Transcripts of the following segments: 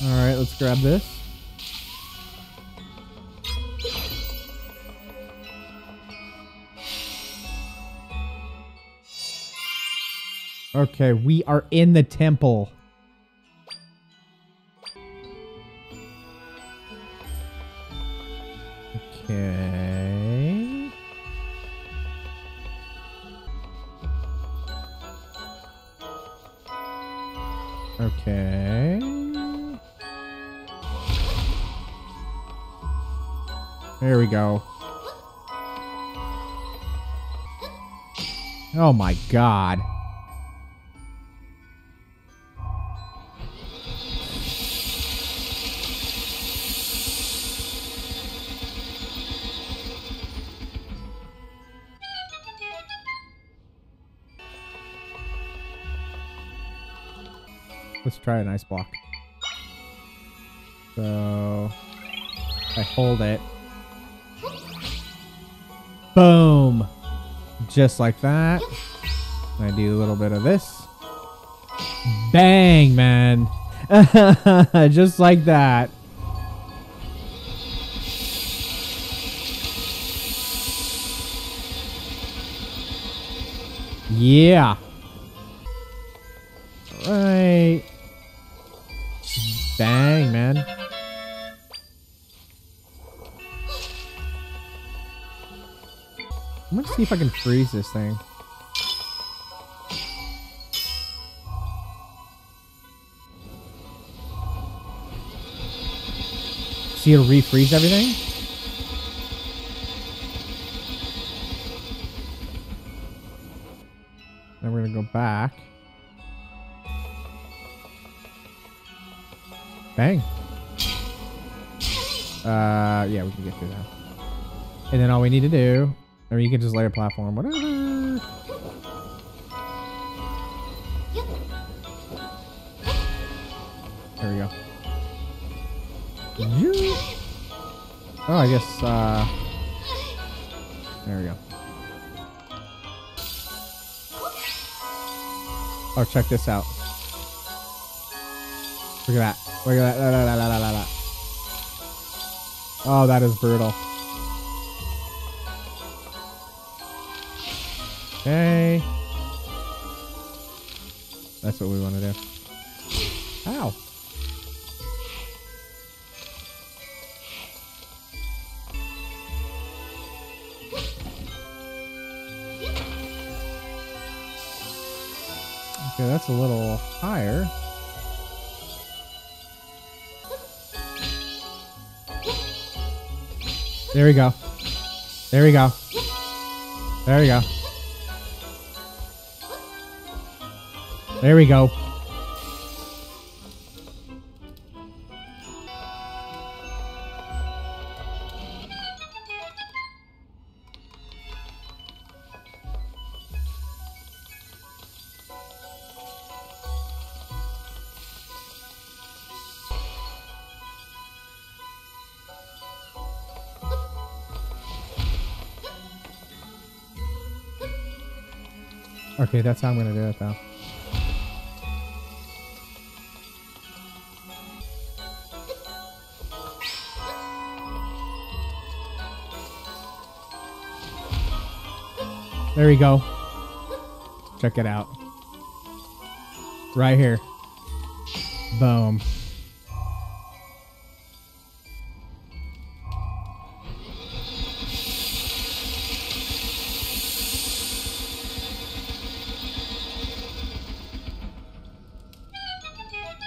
Alright, let's grab this. Okay, we are in the temple. Okay. Okay. There we go. Oh my god. Let's try an ice block. So I hold it. Boom! Just like that. I do a little bit of this. Bang, man! Just like that. Yeah! Alright. Bang, man. I'm gonna see if I can freeze this thing. See, it'll refreeze everything? Then we're gonna go back. Bang. Yeah, we can get through that. And then all we need to do, or you can just lay a platform, whatever. There we go. Oh, I guess, there we go. Oh, check this out. Look at that. Look at that. La, la, la, la, la, la. Oh, that is brutal. Okay. That's what we want to do. Ow. Okay, that's a little higher. There we go. There we go. There we go. There we go. Okay, that's how I'm gonna do it though. There we go. Check it out. Right here. Boom.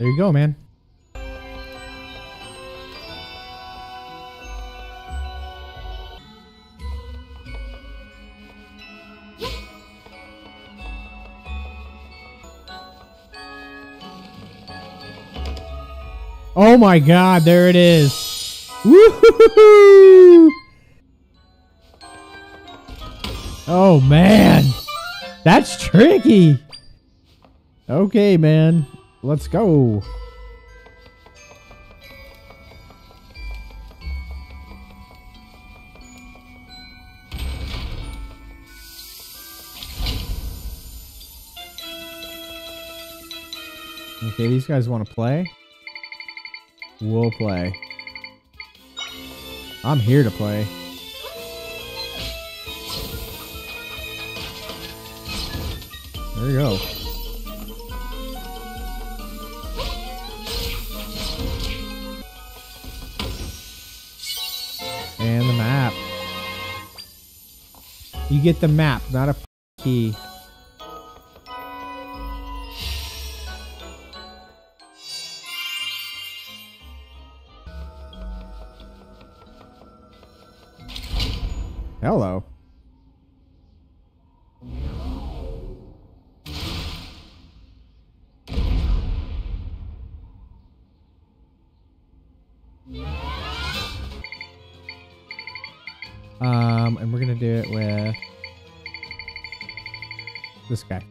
There you go, man. Oh my god, there it is. Woo-hoo-hoo-hoo! Oh man. That's tricky. Okay, man. Let's go. Okay, these guys want to play. We'll play. I'm here to play. There you go. And the map. You get the map, not a key. Hello. And we're gonna do it with this guy.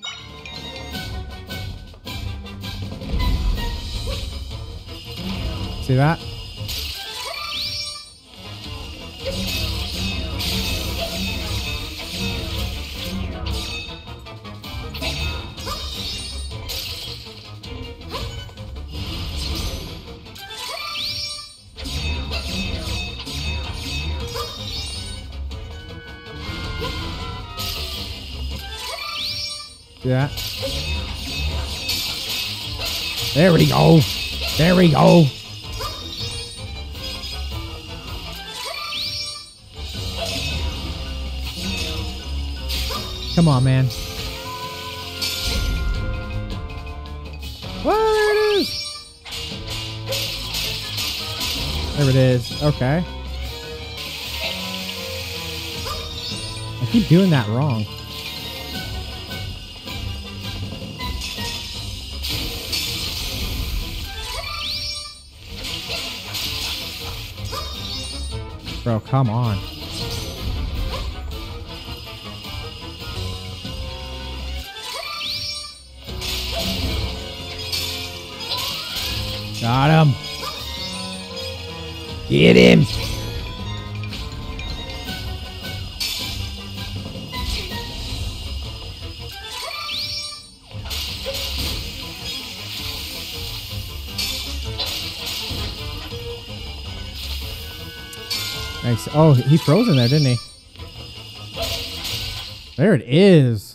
See that? Yeah. There we go. There we go. Come on, man. Well, there it is. There it is. Okay. I keep doing that wrong. Bro, come on. Got him. Get him. Nice. Oh, he froze in there, didn't he? There it is.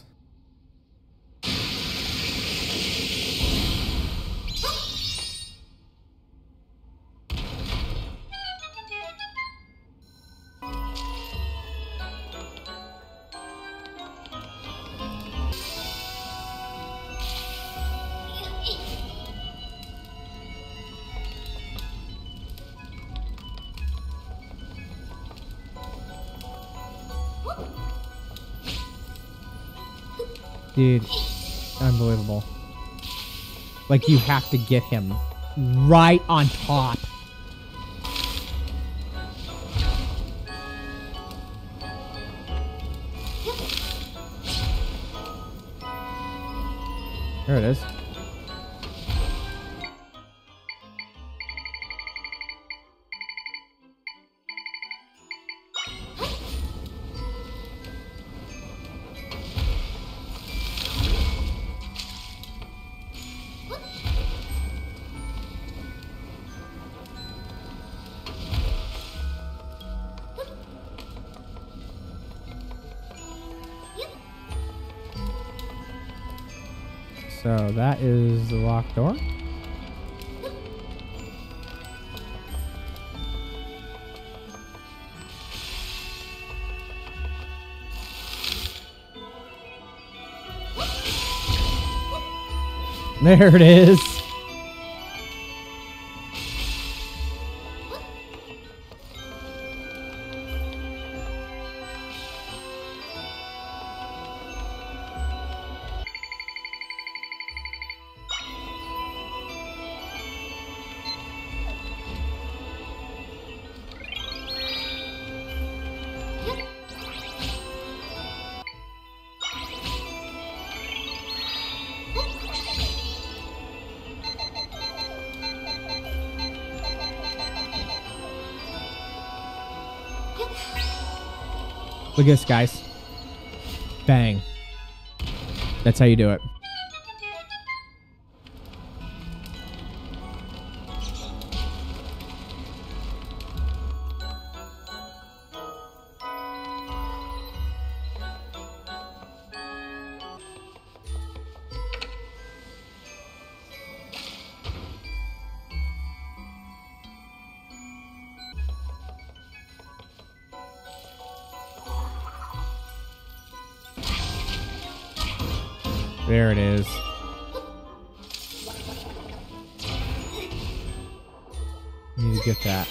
Dude, unbelievable. Like, you have to get him right on top. There it is. So that is the locked door. There it is. Look at this, guys. Bang. That's how you do it. There it is. I need to get that.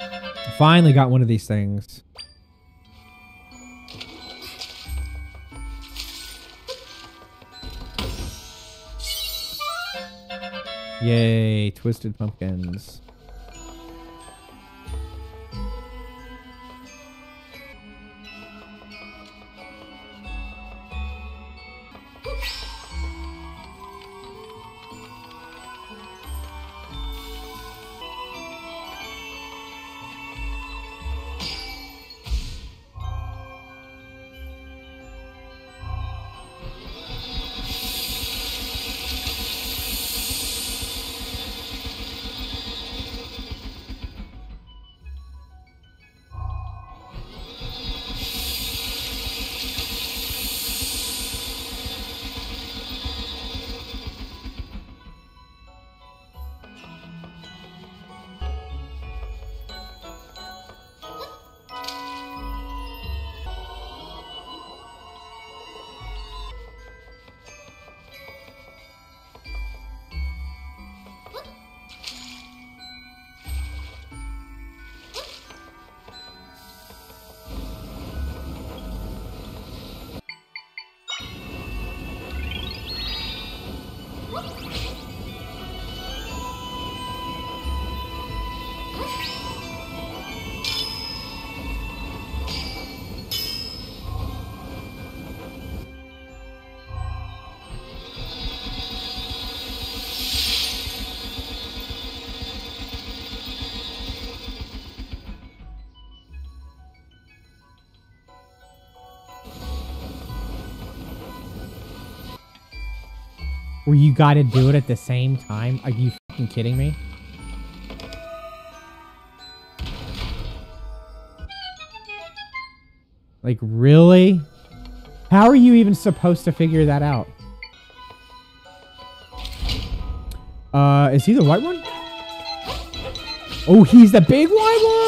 I finally got one of these things. Yay, Twisted Pumpkins. Where you gotta do it at the same time? Are you fucking kidding me? Like, really? How are you even supposed to figure that out? Is he the white one? Oh, he's the big white one!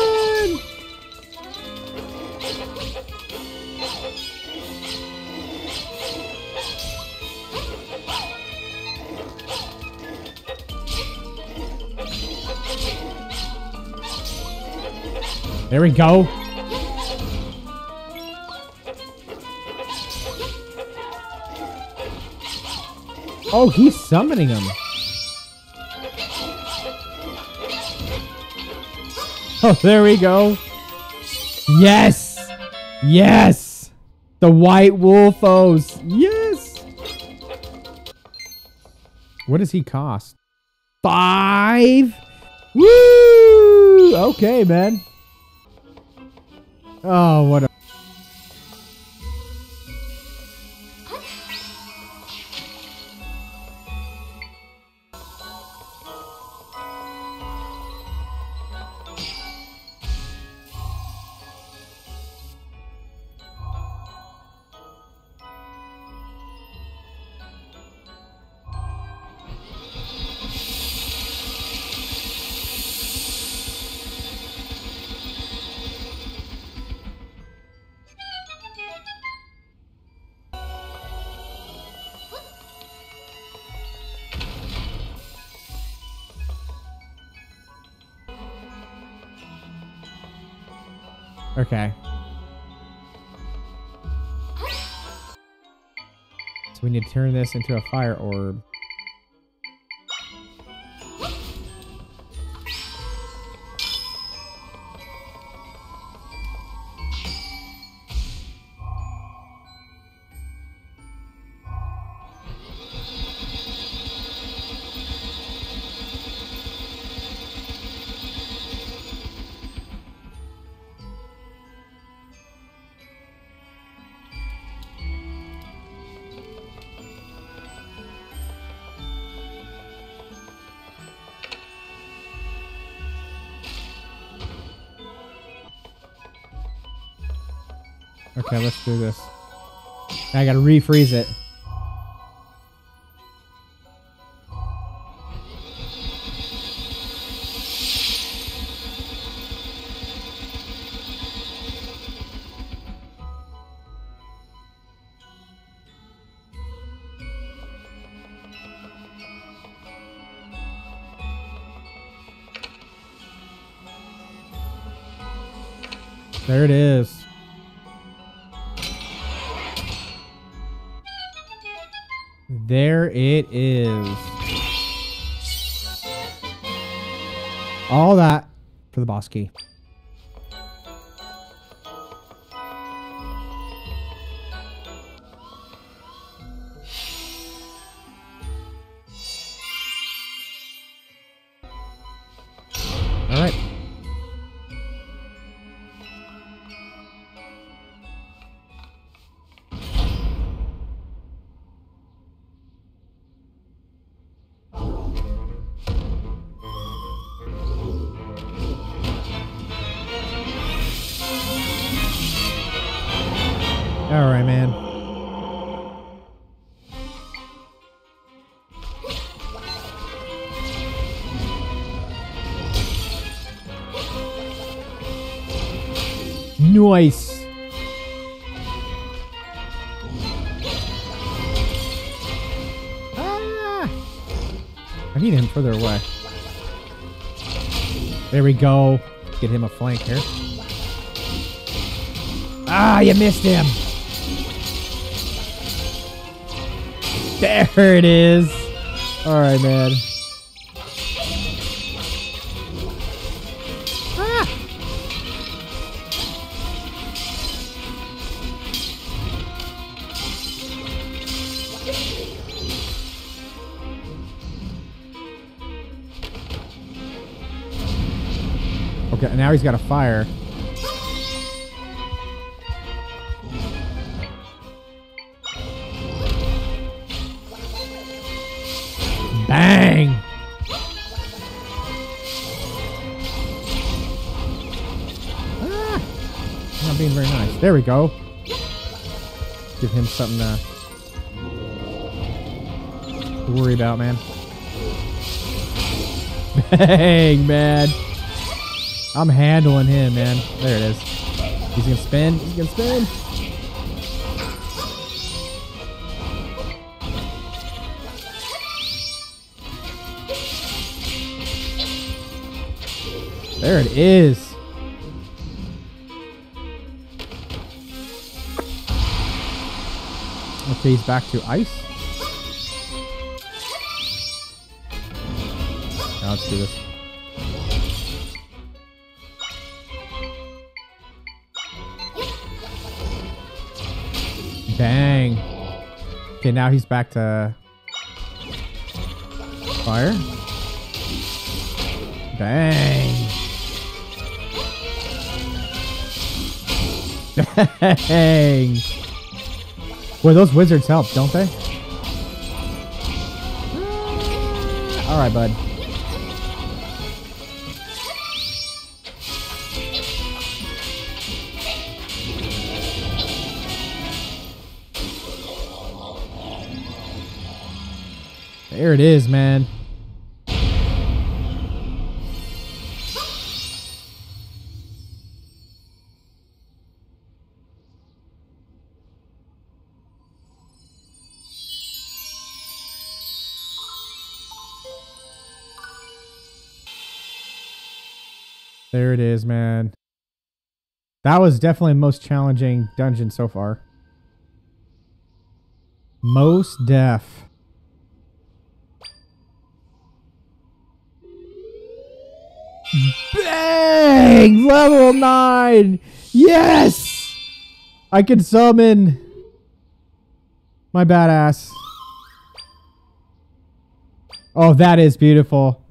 There we go. Oh, he's summoning him. Oh, there we go. Yes. Yes. The white wolfos. Yes. What does he cost? 5? Woo. Okay, man. Oh, what a... Okay. So we need to turn this into a fire orb. Okay, let's do this. I gotta refreeze it. There it is. There it is. All that for the boss key. Alright, man. Nice. Ah! I need him further away. There we go. Get him a flank here. Ah, you missed him. There it is. All right, man. Ah. Okay, now he's got a fire. Bang! Ah, not being very nice. There we go. Give him something to worry about, man. Bang, man. I'm handling him, man. There it is. He's gonna spin. He's gonna spin. There it is. Okay, he's back to ice. Now let's do this. Bang. Okay, now he's back to fire. Bang. Dang. Boy, those wizards help, don't they? Alright, bud. There it is, man. There it is, man. That was definitely the most challenging dungeon so far. Most deaf. Bang! Level 9! Yes! I can summon my badass. Oh, that is beautiful.